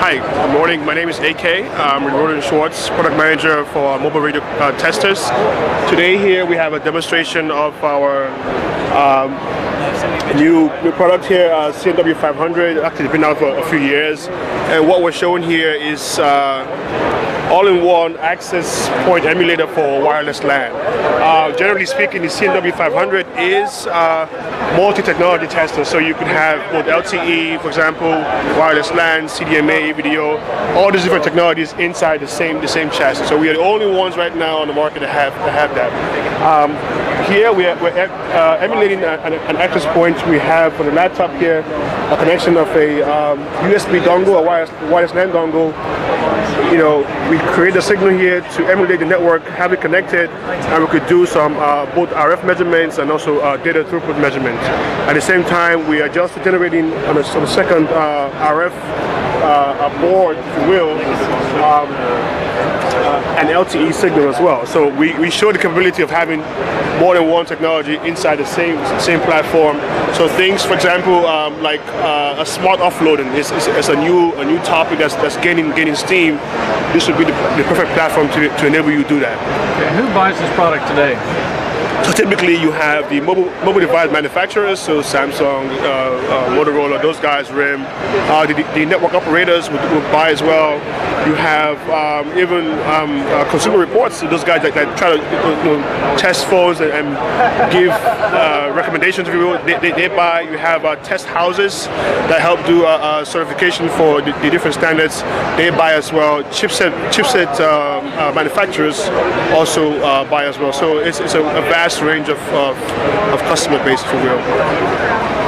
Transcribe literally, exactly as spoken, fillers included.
Hi, good morning. My name is A K. I'm Roland Schwartz, product manager for mobile radio uh, testers. Today here we have a demonstration of our um, new, new product here, uh, C M W five hundred. Actually, it's been out for a few years. And what we're showing here is uh, all-in-one access point emulator for wireless LAN. Uh, generally speaking, the C M W five hundred is uh, multi-technology tester, so you could have both L T E, for example, wireless LAN, C D M A, video, all these different technologies inside the same the same chassis. So we are the only ones right now on the market that have that have that. Um, here we are we're, uh, emulating a, an, an access point. We have for the laptop here a connection of a um, U S B dongle, a wireless wireless LAN dongle. You know, we create a signal here to emulate the network, have it connected, and we could do some uh, both R F measurements and also uh, data throughput measurements. At the same time, we are just generating on a, on a second uh, R F uh, a board, if you will, um, an L T E signal as well. So we, we show the capability of having more than one technology inside the same same platform. So things, for example, um, like uh, a smart offloading is, is, is a new a new topic that's that's gaining gaining steam. This would be the, the perfect platform to, to enable you to do that. Okay, who buys this product today? So typically you have the mobile mobile device manufacturers, so Samsung, uh, uh, Motorola, those guys, RIM, uh, the, the network operators would, would buy as well. You have um, even um, uh, Consumer Reports, those guys that, that try to you know, test phones and, and give uh, recommendations, if you will, they, they, they buy. You have uh, test houses that help do uh, uh, certification for the, the different standards, they buy as well. Chipset chipset um, uh, manufacturers also uh, buy as well. So it's, it's a, a vast range of, of, of customer base, if you will.